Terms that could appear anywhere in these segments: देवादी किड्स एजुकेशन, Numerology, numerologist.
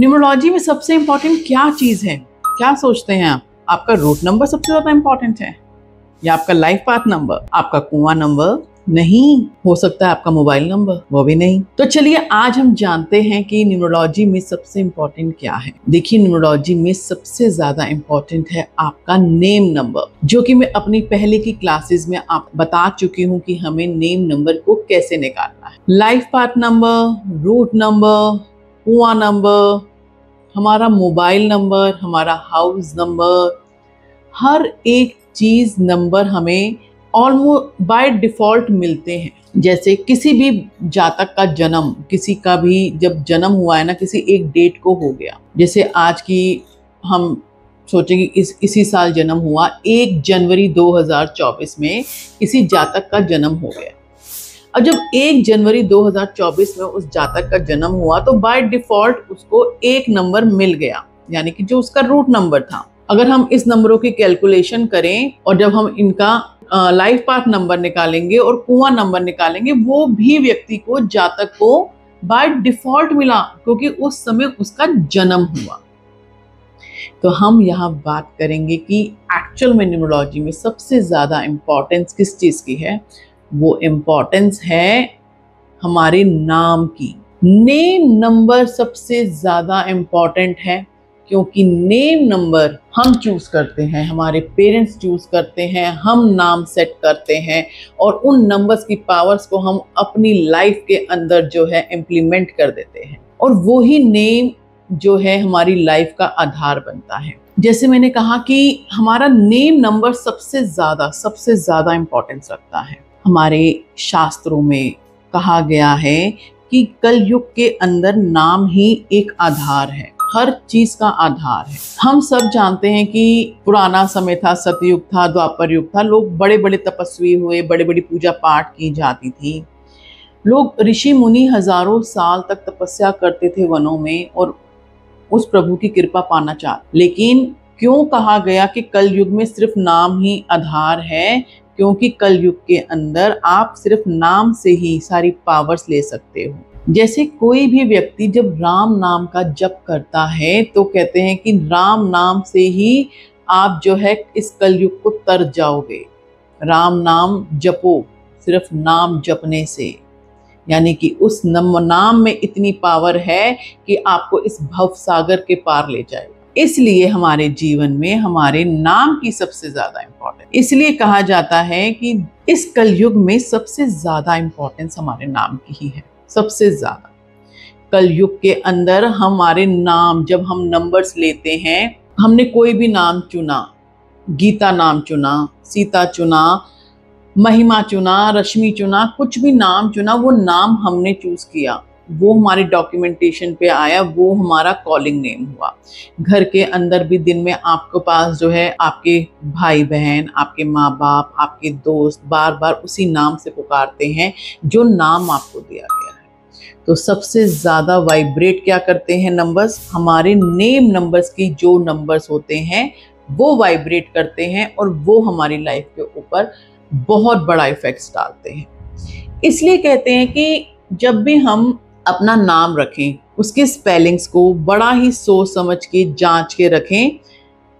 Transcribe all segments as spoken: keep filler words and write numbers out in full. Numerology में सबसे important क्या चीज़ है, क्या सोचते हैं आप? आपका रूट नंबर सबसे ज़्यादा इम्पोर्टेंट है या आपका लाइफ पाथ नंबर? आपका कुआं नंबर नहीं हो सकता है, आपका मोबाइल नंबर, वो भी नहीं। तो चलिए आज हम जानते हैं कि न्यूमरोलॉजी में सबसे इम्पोर्टेंट क्या है। देखिए, न्यूमरोलॉजी में सबसे ज्यादा इम्पोर्टेंट है आपका नेम नंबर, जो कि मैं अपनी पहले की क्लासेस में आप बता चुकी हूँ कि हमें नेम नंबर को कैसे निकालना है। Life path number, root number, कुआं नंबर, हमारा मोबाइल नंबर, हमारा हाउस नंबर, हर एक चीज नंबर हमें ऑलमोस्ट बाय डिफ़ॉल्ट मिलते हैं। जैसे किसी भी जातक का जन्म, किसी का भी जब जन्म हुआ है ना, किसी एक डेट को हो गया, जैसे आज की हम सोचेंगे इस इसी साल जन्म हुआ, एक जनवरी दो हज़ार चौबीस में किसी जातक का जन्म हो गया। अब जब एक जनवरी दो हज़ार चौबीस में उस जातक का जन्म हुआ तो बाय डिफ़ॉल्ट उसको एक नंबर मिल गया, यानी कि जो उसका रूट नंबर था। अगर हम इस नंबरों की कैलकुलेशन करें और जब हम इनका लाइफ पाथ नंबर निकालेंगे और कुआं नंबर निकालेंगे, वो भी व्यक्ति को, जातक को बाय डिफॉल्ट मिला क्योंकि उस समय उसका जन्म हुआ। तो हम यहाँ बात करेंगे कि एक्चुअल में न्यूमरोलॉजी में सबसे ज़्यादा इम्पोर्टेंस किस चीज़ की है। वो इम्पोर्टेंस है हमारे नाम की। नेम नंबर सबसे ज़्यादा इम्पोर्टेंट है क्योंकि नेम नंबर हम चूज़ करते हैं, हमारे पेरेंट्स चूज़ करते हैं, हम नाम सेट करते हैं और उन नंबर्स की पावर्स को हम अपनी लाइफ के अंदर जो है इम्प्लीमेंट कर देते हैं और वो ही नेम जो है हमारी लाइफ का आधार बनता है। जैसे मैंने कहा कि हमारा नेम नंबर सबसे ज़्यादा सबसे ज़्यादा इम्पोर्टेंस रखता है। हमारे शास्त्रों में कहा गया है कि कलयुग के अंदर नाम ही एक आधार है, हर चीज का आधार है। हम सब जानते हैं कि पुराना समय था, सतयुग था, द्वापर युग था, लोग बड़े बड़े तपस्वी हुए, बड़े बड़ी पूजा पाठ की जाती थी, लोग ऋषि मुनि हजारों साल तक तपस्या करते थे वनों में और उस प्रभु की कृपा पाना चाहते। लेकिन क्यों कहा गया कि कलयुग में सिर्फ नाम ही आधार है? क्योंकि कलयुग के अंदर आप सिर्फ नाम से ही सारी पावर्स ले सकते हो। जैसे कोई भी व्यक्ति जब राम नाम का जप करता है तो कहते हैं कि राम नाम से ही आप जो है इस कलयुग को तर जाओगे। राम नाम जपो, सिर्फ नाम जपने से, यानी कि उस नाम में इतनी पावर है कि आपको इस भव सागर के पार ले जाएगा। इसलिए हमारे जीवन में हमारे नाम की सबसे ज़्यादा इम्पोर्टेंस, इसलिए कहा जाता है कि इस कलयुग में सबसे ज़्यादा इम्पोर्टेंस हमारे नाम की ही है। सबसे ज़्यादा कलयुग के अंदर हमारे नाम, जब हम नंबर्स लेते हैं, हमने कोई भी नाम चुना, गीता नाम चुना, सीता चुना, महिमा चुना, रश्मि चुना, कुछ भी नाम चुना, वो नाम हमने चूज़ किया, वो हमारे डॉक्यूमेंटेशन पे आया, वो हमारा कॉलिंग नेम हुआ। घर के अंदर भी दिन में आपके पास जो है आपके भाई बहन, आपके माँ बाप, आपके दोस्त बार बार उसी नाम से पुकारते हैं जो नाम आपको दिया गया है। तो सबसे ज़्यादा वाइब्रेट क्या करते हैं नंबर्स? हमारे नेम नंबर्स की जो नंबर्स होते हैं वो वाइब्रेट करते हैं और वो हमारी लाइफ के ऊपर बहुत बड़ा इफ़ेक्ट्स डालते हैं। इसलिए कहते हैं कि जब भी हम अपना नाम रखें, उसके स्पेलिंग्स को बड़ा ही सोच समझ के जांच के रखें।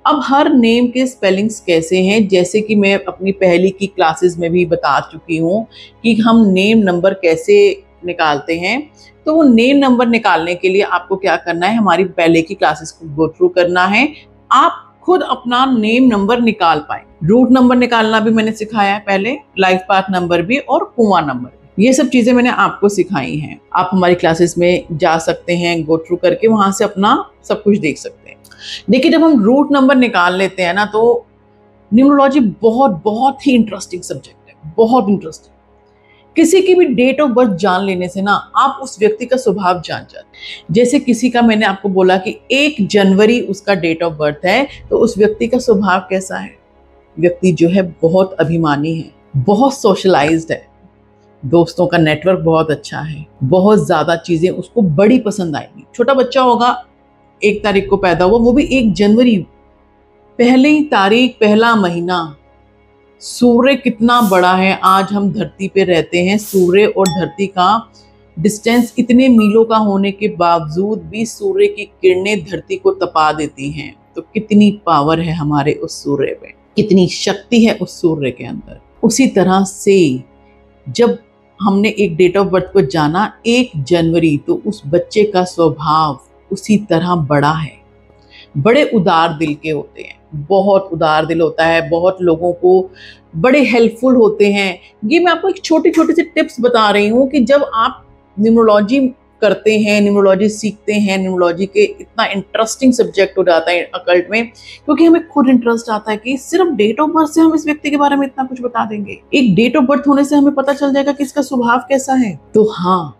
अब हर नेम के स्पेलिंग्स कैसे हैं, जैसे कि मैं अपनी पहली की क्लासेस में भी बता चुकी हूँ कि हम नेम नंबर कैसे निकालते हैं। तो वो नेम नंबर निकालने के लिए आपको क्या करना है, हमारी पहले की क्लासेस को गो थ्रू करना है, आप खुद अपना नेम नंबर निकाल पाए। रूट नंबर निकालना भी मैंने सिखाया है पहले, लाइफ पाथ नंबर भी और कुआं नंबर, ये सब चीज़ें मैंने आपको सिखाई हैं। आप हमारी क्लासेस में जा सकते हैं, गो थ्रू करके वहाँ से अपना सब कुछ देख सकते हैं। देखिए, जब हम रूट नंबर निकाल लेते हैं ना, तो न्यूमरोलॉजी बहुत बहुत ही इंटरेस्टिंग सब्जेक्ट है, बहुत इंटरेस्टिंग। किसी की भी डेट ऑफ बर्थ जान लेने से ना आप उस व्यक्ति का स्वभाव जान जाते हैं। जैसे किसी का मैंने आपको बोला कि एक जनवरी उसका डेट ऑफ बर्थ है, तो उस व्यक्ति का स्वभाव कैसा है? व्यक्ति जो है बहुत अभिमानी है, बहुत सोशलाइज्ड है, दोस्तों का नेटवर्क बहुत अच्छा है, बहुत ज़्यादा चीज़ें उसको बड़ी पसंद आएंगी। छोटा बच्चा होगा, एक तारीख को पैदा हुआ, वो भी एक जनवरी, पहली तारीख, पहला महीना, सूर्य कितना बड़ा है। आज हम धरती पे रहते हैं, सूर्य और धरती का डिस्टेंस इतने मीलों का होने के बावजूद भी सूर्य की किरणें धरती को तपा देती हैं। तो कितनी पावर है हमारे उस सूर्य में, कितनी शक्ति है उस सूर्य के अंदर। उसी तरह से जब हमने एक डेट ऑफ बर्थ को जाना एक जनवरी, तो उस बच्चे का स्वभाव उसी तरह बड़ा है। बड़े उदार दिल के होते हैं, बहुत उदार दिल होता है, बहुत लोगों को बड़े हेल्पफुल होते हैं। ये मैं आपको एक छोटे छोटे से टिप्स बता रही हूँ कि जब आप न्यूमरोलॉजी करते हैं, न्यूमरोलॉजी सीखते हैं, न्यूमरोलॉजी के इतना इंटरेस्टिंग सब्जेक्ट हो जाता है अकल्ट में, क्योंकि हमें खुद इंटरेस्ट आता है कि सिर्फ डेट ऑफ बर्थ से हम इस व्यक्ति के बारे में इतना कुछ बता देंगे, एक डेट ऑफ बर्थ होने से हमें पता चल जाएगा कि इसका स्वभाव कैसा है। तो हाँ,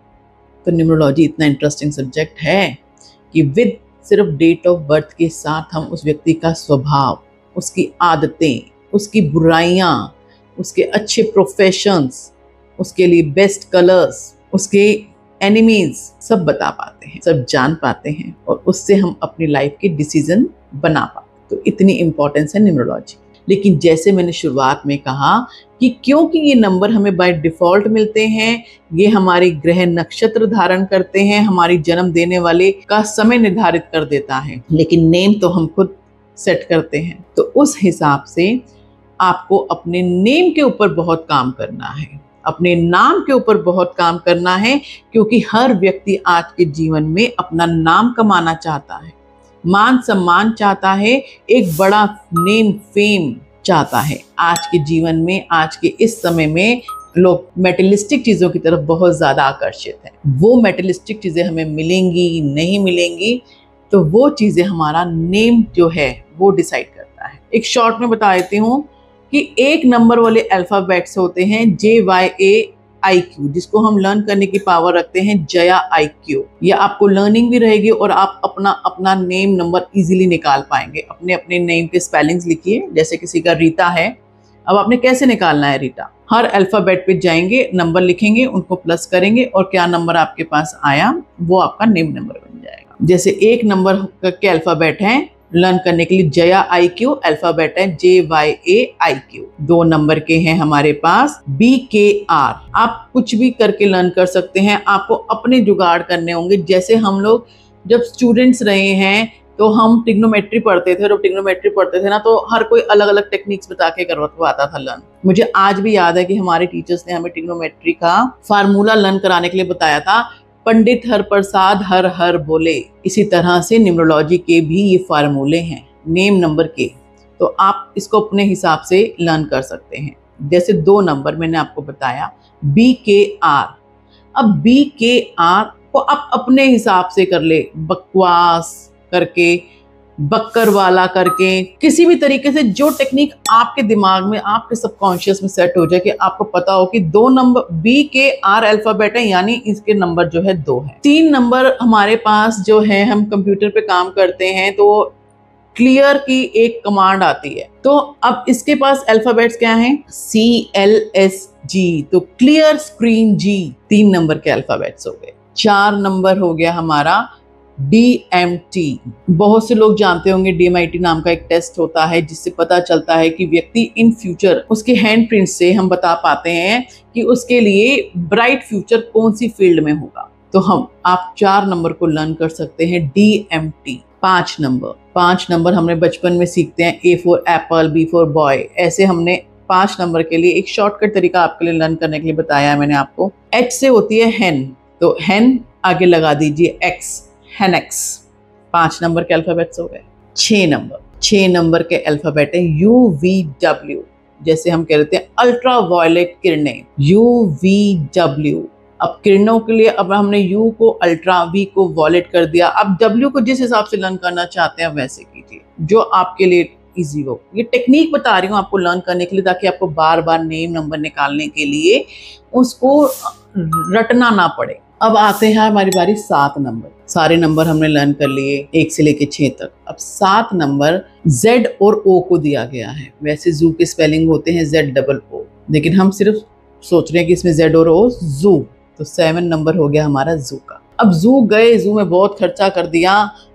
तो न्यूमरोलॉजी इतना इंटरेस्टिंग सब्जेक्ट है कि विद सिर्फ डेट ऑफ बर्थ के साथ हम उस व्यक्ति का स्वभाव, उसकी आदतें, उसकी बुराइयाँ, उसके अच्छे प्रोफेशंस, उसके लिए बेस्ट कलर्स, उसके एनिमीज, सब बता पाते हैं, सब जान पाते हैं, और उससे हम अपनी लाइफ के डिसीजन बना पाते। तो इतनी इम्पोर्टेंस है न्यूमरोलॉजी। लेकिन जैसे मैंने शुरुआत में कहा कि क्योंकि ये नंबर हमें बाय डिफ़ॉल्ट मिलते हैं, ये हमारे ग्रह नक्षत्र धारण करते हैं, हमारी जन्म देने वाले का समय निर्धारित कर देता है, लेकिन नेम तो हम खुद सेट करते हैं। तो उस हिसाब से आपको अपने नेम के ऊपर बहुत काम करना है, अपने नाम के ऊपर बहुत काम करना है, क्योंकि हर व्यक्ति आज के जीवन में अपना नाम कमाना चाहता है, मान सम्मान चाहता है, एक बड़ा नेम फेम चाहता है। आज के जीवन में, आज के इस समय में लोग मेटेलिस्टिक चीज़ों की तरफ बहुत ज़्यादा आकर्षित हैं। वो मेटेलिस्टिक चीज़ें हमें मिलेंगी नहीं मिलेंगी, तो वो चीज़ें हमारा नेम जो है वो डिसाइड करता है। एक शॉर्ट में बता देती हूँ कि एक नंबर वाले अल्फ़ाबेट्स होते हैं जे वाई ए आई क्यू, जिसको हम लर्न करने की पावर रखते हैं, जया आई क्यू। यह आपको लर्निंग भी रहेगी और आप अपना अपना नेम नंबर इजीली निकाल पाएंगे। अपने अपने नेम के स्पेलिंग्स लिखिए, जैसे किसी का रीता है, अब आपने कैसे निकालना है रीता, हर अल्फ़ाबेट पे जाएंगे, नंबर लिखेंगे, उनको प्लस करेंगे, और क्या नंबर आपके पास आया वो आपका नेम नंबर बन जाएगा। जैसे एक नंबर के अल्फ़ाबेट हैं लर्न करने के लिए, जया आई क्यू अल्फाबेट है, J Y A I Q. दो नंबर के हैं हमारे पास बी के आर। आप कुछ भी करके लर्न कर सकते हैं, आपको अपने जुगाड़ करने होंगे। जैसे हम लोग जब स्टूडेंट्स रहे हैं तो हम ट्रिग्नोमेट्री पढ़ते थे, और ट्रिग्नोमेट्री पढ़ते थे ना, तो हर कोई अलग अलग टेक्निक्स बता के करवाता था लर्न। मुझे आज भी याद है कि हमारे टीचर्स ने हमें ट्रिग्नोमेट्री का फार्मूला लर्न कराने के लिए बताया था, पंडित हर प्रसाद हर हर बोले। इसी तरह से न्यूमरोलॉजी के भी ये फार्मूले हैं नेम नंबर के, तो आप इसको अपने हिसाब से लर्न कर सकते हैं। जैसे दो नंबर मैंने आपको बताया बी के आर। अब बी के आर को आप अपने हिसाब से कर ले, बकवास करके, बक्कर वाला करके, किसी भी तरीके से जो टेक्निक आपके दिमाग में, आपके सबकॉन्शियस में सेट हो जाए कि आपको पता हो कि दो number B K R alphabet है, यानी इसके नंबर जो है दो है। तीन नंबर हमारे पास जो है, हम कंप्यूटर पे काम करते हैं तो क्लियर की एक कमांड आती है, तो अब इसके पास अल्फाबेट्स क्या हैं, सी एल एस जी, तो क्लियर स्क्रीन जी, तीन नंबर के अल्फाबेट्स हो गए। चार नंबर हो गया हमारा डी एम टी। बहुत से लोग जानते होंगे डी एम आई टी नाम का एक टेस्ट होता है, जिससे पता चलता है कि व्यक्ति इन फ्यूचर, उसके हैंड प्रिंट से हम बता पाते हैं कि उसके लिए ब्राइट फ्यूचर कौन सी फील्ड में होगा। तो हम आप चार नंबर को लर्न कर सकते हैं डी एम टी। पाँच नंबर पाँच नंबर हमने बचपन में सीखते हैं, A for apple, B for boy. ऐसे हमने पाँच नंबर के लिए एक शॉर्टकट तरीका आपके लिए लर्न करने के लिए बताया है मैंने आपको। एच से होती है हैन, तो हैन आगे लगा दीजिए एक्स, हेनेक्स। पाँच नंबर के अल्फ़ाबेट्स हो गए। छः नंबर छः नंबर के अल्फ़ाबेट हैं यू वी डब्ल्यू। जैसे हम कह रहे हैं अल्ट्रा वायलेट किरणें, यू वी डब्ल्यू। अब किरणों के लिए, अब हमने यू को अल्ट्रा, वी को वायलेट कर दिया, अब डब्ल्यू को जिस हिसाब से लर्न करना चाहते हैं वैसे कीजिए, जो आपके लिए ईजी हो। ये टेक्निक बता रही हूँ आपको लर्न करने के लिए, ताकि आपको बार बार नेम नंबर निकालने के लिए उसको रटना ना पड़े। अब आते हैं हमारी बारी सात नंबर। सारे नंबर हमने लर्न कर लिए एक से लेके छः तक। अब सात नंबर Z और O को दिया गया है। वैसे जू के स्पेलिंग होते हैं Z डबल O, लेकिन हम सिर्फ सोच रहे हैं कि इसमें Z और O जू, तो सेवन नंबर हो गया हमारा जू का। अब जू गए, जू में बहुत खर्चा कर दिया,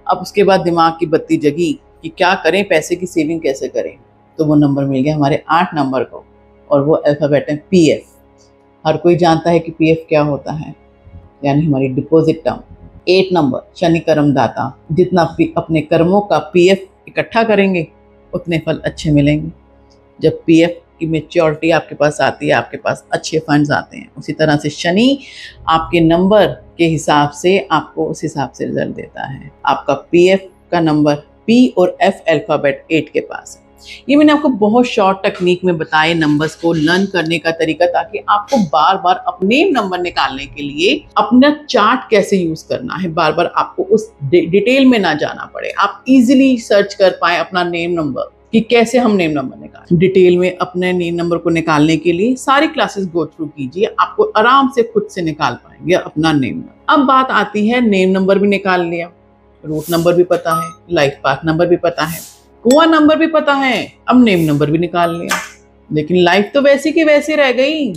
अब उसके बाद दिमाग की बत्ती जगी कि क्या करें, पैसे की सेविंग कैसे करें, तो वो नंबर मिल गया हमारे आठ नंबर को, और वो अल्फ़ाबेट है पी एफ। हर कोई जानता है कि पी एफ क्या होता है, यानी हमारी डिपॉजिट टर्म। एट नंबर शनि कर्मदाता, जितना अपने कर्मों का पीएफ इकट्ठा करेंगे उतने फल अच्छे मिलेंगे। जब पीएफ की मेच्योरिटी आपके पास आती है, आपके पास अच्छे फंड्स आते हैं। उसी तरह से शनि आपके नंबर के हिसाब से आपको उस हिसाब से रिजल्ट देता है। आपका पीएफ का नंबर पी और एफ अल्फ़ाबेट एट के पास है। ये मैंने आपको बहुत शॉर्ट टेक्निक में बताए नंबर्स को लर्न करने का तरीका, ताकि आपको बार बार अपने नंबर निकालने के लिए अपना चार्ट कैसे यूज करना है, बार बार आपको उस डिटेल में ना जाना पड़े। आप इजीली सर्च कर पाए अपना नेम नंबर कि कैसे हम नेम नंबर निकालें। डिटेल में अपने नेम नंबर को निकालने के लिए सारी क्लासेस गो थ्रू कीजिए, आपको आराम से खुद से निकाल पाएंगे अपना नेम नंबर। अब बात आती है, नेम नंबर भी निकाल लिया, रूट नंबर भी पता है, लाइफ पाथ नंबर भी पता है, कुआ नंबर भी पता है, अब नेम नंबर भी निकाल लिया, लेकिन लाइफ तो वैसी की वैसी रह गई,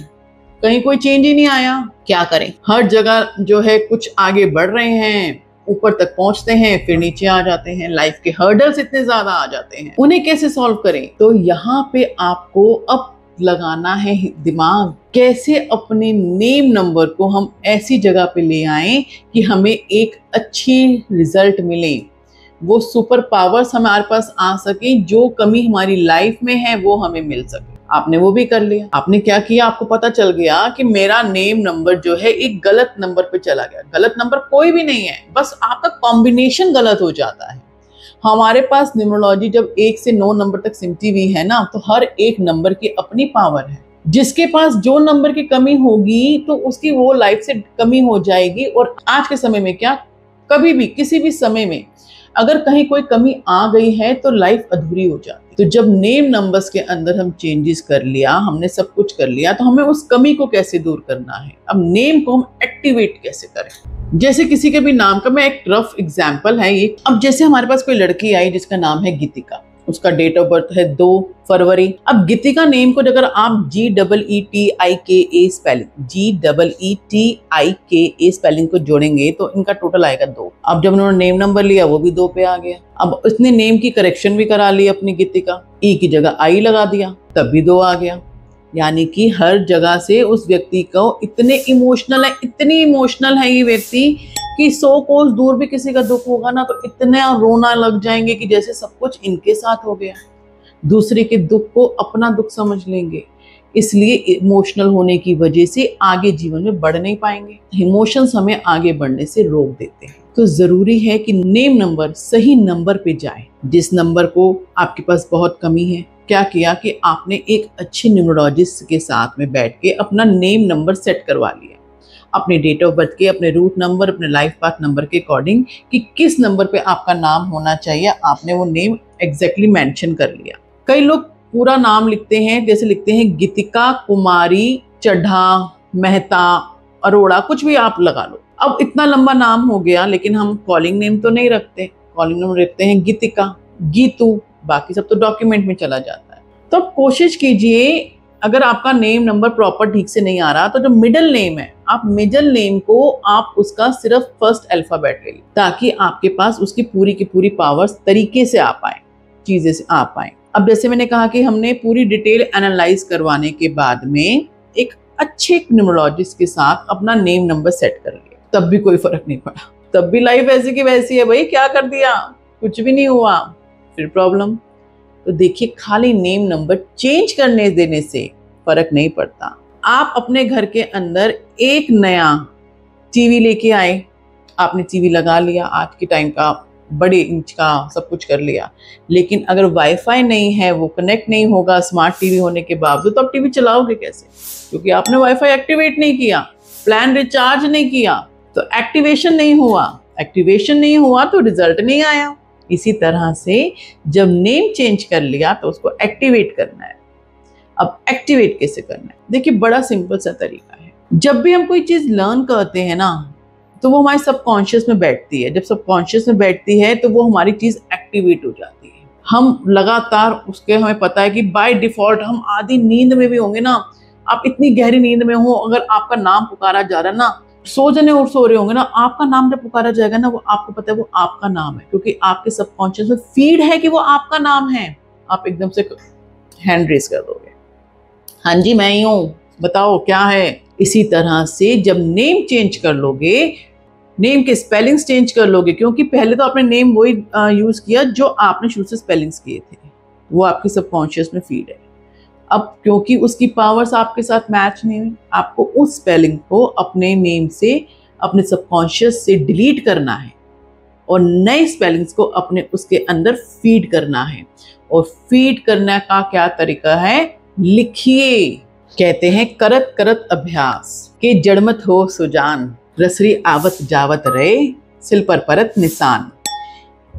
कहीं कोई चेंज ही नहीं आया। क्या करें, हर जगह जो है कुछ आगे बढ़ रहे हैं, ऊपर तक पहुंचते हैं, फिर नीचे आ जाते हैं। लाइफ के हर्डल्स इतने ज्यादा आ जाते हैं, उन्हें कैसे सॉल्व करें। तो यहाँ पे आपको अब लगाना है दिमाग, कैसे अपने नेम नंबर को हम ऐसी जगह पे ले आएं कि हमें एक अच्छी रिजल्ट मिले, वो सुपर पावर्स हमारे पास आ सके, जो कमी हमारी लाइफ में है वो हमें मिल सके। आपने वो भी कर लिया। आपने क्या किया, आपको पता चल गया कि मेरा नेम नंबर जो है एक गलत नंबर पे चला गया। गलत नंबर कोई भी नहीं है, बस आपका कॉम्बिनेशन गलत हो जाता है। हमारे पास न्यूमरोलॉजी जब एक से नौ नंबर तक सिमटी हुई है ना, तो हर एक नंबर की अपनी पावर है। जिसके पास जो नंबर की कमी होगी तो उसकी वो लाइफ से कमी हो जाएगी। और आज के समय में क्या, कभी भी किसी भी समय में अगर कहीं कोई कमी आ गई है तो लाइफ अधूरी हो जाती। तो जब नेम नंबर्स के अंदर हम चेंजेस कर लिया, हमने सब कुछ कर लिया, तो हमें उस कमी को कैसे दूर करना है। अब नेम को हम एक्टिवेट कैसे करें, जैसे किसी के भी नाम का, मैं एक रफ एग्जांपल है ये। अब जैसे हमारे पास कोई लड़की आई जिसका नाम है गीतिका, उसका डेट ऑफ बर्थ है दो फरवरी। अब गीतिका नेम को अगर आप जी double E T I K A spelling G double E T I K A spelling को जोड़ेंगे तो इनका टोटल आएगा दो। अब जब उन्होंने नेम नंबर लिया वो भी दो पे आ गया। अब उसने नेम की करेक्शन भी करा ली अपनी गीतिका, ई की जगह आई लगा दिया, तब भी दो आ गया। यानी कि हर जगह से उस व्यक्ति को इतने इमोशनल है, इतनी इमोशनल है ये व्यक्ति कि सौ कोस दूर भी किसी का दुख होगा ना तो इतना रोना लग जाएंगे कि जैसे सब कुछ इनके साथ हो गया। दूसरे के दुख को अपना दुख समझ लेंगे, इसलिए इमोशनल होने की वजह से आगे जीवन में बढ़ नहीं पाएंगे। इमोशंस हमें आगे बढ़ने से रोक देते हैं। तो जरूरी है कि नेम नंबर सही नंबर पे जाए, जिस नंबर को आपके पास बहुत कमी है। क्या किया कि आपने एक अच्छे न्यूमरोलॉजिस्ट के साथ में बैठ के अपना नेम नंबर सेट करवा लिया, अपने डेट ऑफ बर्थ के, अपने रूट नंबर, अपने लाइफ पाथ नंबर के अकॉर्डिंग कि किस नंबर पे आपका नाम होना चाहिए। आपने वो नेम एग्जैक्टली मेंशन कर लिया। कई लोग पूरा नाम लिखते हैं, जैसे लिखते हैं गीतिका कुमारी चढ़ा मेहता अरोड़ा, कुछ भी आप लगा लो। अब इतना लंबा नाम हो गया, लेकिन हम कॉलिंग नेम तो नहीं रखते, कॉलिंग नेम रखते हैं गीतिका, गीतू, बाकी सब तो डॉक्यूमेंट में चला जाता है। तो आप कोशिश कीजिए, अगर आपका नेम नंबर प्रॉपर ठीक से नहीं आ रहा तो जो मिडिल नेम है, आप मिडिल नेम को आप उसका सिर्फ फर्स्ट अल्फाबेट ले लें, ताकि आपके पास उसकी पूरी की पूरी पावर्स तरीके से आ पाए, चीजें से आ पाए। अब जैसे मैंने कहा कि हमने पूरी डिटेल एनालाइज करवाने के बाद में एक अच्छे न्यूमरोलॉजिस्ट के साथ अपना नेम नंबर सेट कर लिया, तब भी कोई फर्क नहीं पड़ा, तब भी लाइफ ऐसी की वैसी है भाई, क्या कर दिया, कुछ भी नहीं हुआ, फिर प्रॉब्लम। तो देखिए, खाली नेम नंबर चेंज करने देने से फर्क नहीं पड़ता। आप अपने घर के अंदर एक नया टीवी लेके आए, आपने टीवी लगा लिया, आज के टाइम का बड़े इंच का सब कुछ कर लिया, लेकिन अगर वाईफाई नहीं है, वो कनेक्ट नहीं होगा स्मार्ट टीवी होने के बावजूद, तो आप टीवी चलाओगे कैसे, क्योंकि आपने वाईफाई एक्टिवेट नहीं किया, प्लान रिचार्ज नहीं किया, तो एक्टिवेशन नहीं हुआ, एक्टिवेशन नहीं हुआ तो रिजल्ट नहीं आया। इसी तरह से जब नेम चेंज कर लिया तो उसको एक्टिवेट करना है। अब एक्टिवेट कैसे करना है, देखिए बड़ा सिंपल सा तरीका है। जब भी हम कोई चीज़ लर्न करते हैं ना तो वो हमारे सबकॉन्शियस में बैठती है, जब सबकॉन्शियस में बैठती है तो वो हमारी चीज़ एक्टिवेट हो जाती है। हम लगातार उसके, हमें पता है कि बाय डिफ़ॉल्ट हम आधी नींद में भी होंगे ना, आप इतनी गहरी नींद में हो, अगर आपका नाम पुकारा जा रहा है ना, सो जने और सो रहे होंगे ना, आपका नाम जब पुकारा जाएगा ना, वो आपको पता है वो आपका नाम है, क्योंकि आपके सबकॉन्शियस में फीड है कि वो आपका नाम है। आप एकदम से हैंड रेस कर दोगे, हाँ जी मैं ही हूँ, बताओ क्या है, इसी तरह से जब नेम चेंज कर लोगे, नेम के स्पेलिंग्स चेंज कर लोगे, क्योंकि पहले तो आपने नेम वही यूज़ किया जो आपने शुरू से स्पेलिंग्स किए थे, वो आपके सबकॉन्शियस में फीड है। अब क्योंकि उसकी पावर्स आपके साथ मैच नहीं हुई, आपको उस स्पेलिंग को अपने नेम से, अपने सबकॉन्शियस से डिलीट करना है और नए स्पेलिंग्स को अपने उसके अंदर फीड करना है। और फीड करने का क्या तरीका है? लिखिए। कहते हैं करत करत अभ्यास के जड़मत हो सुजान, रसरी आवत जावत रहे सिल पर परत निशान।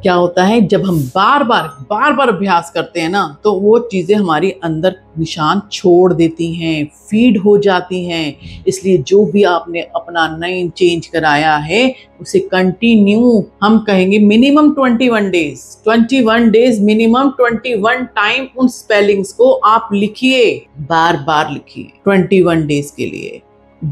क्या होता है, जब हम बार बार बार बार अभ्यास करते हैं ना, तो वो चीज़ें हमारी अंदर निशान छोड़ देती हैं, फीड हो जाती हैं। इसलिए जो भी आपने अपना नेम चेंज कराया है उसे कंटिन्यू, हम कहेंगे मिनिमम इक्कीस डेज, इक्कीस डेज मिनिमम इक्कीस टाइम उन स्पेलिंग्स को आप लिखिए, बार बार लिखिए इक्कीस डेज के लिए।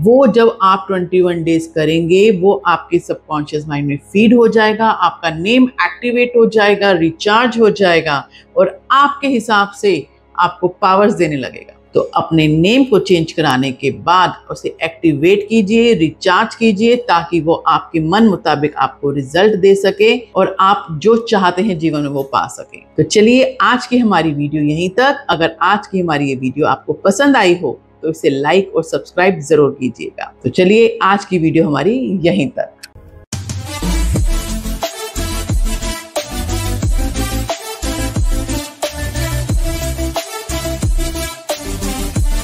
वो जब आप इक्कीस डेज करेंगे वो आपके सबकॉन्शियस माइंड में फीड हो जाएगा, आपका नेम एक्टिवेट हो जाएगा, रिचार्ज हो जाएगा और आपके हिसाब से आपको पावर्स देने लगेगा। तो अपने नेम को चेंज कराने के बाद उसे एक्टिवेट कीजिए, रिचार्ज कीजिए, ताकि वो आपके मन मुताबिक आपको रिजल्ट दे सके और आप जो चाहते हैं जीवन में वो पा सकें। तो चलिए, आज की हमारी वीडियो यहीं तक। अगर आज की हमारी ये वीडियो आपको पसंद आई हो तो इसे लाइक और सब्सक्राइब जरूर कीजिएगा। तो चलिए, आज की वीडियो हमारी यहीं तक।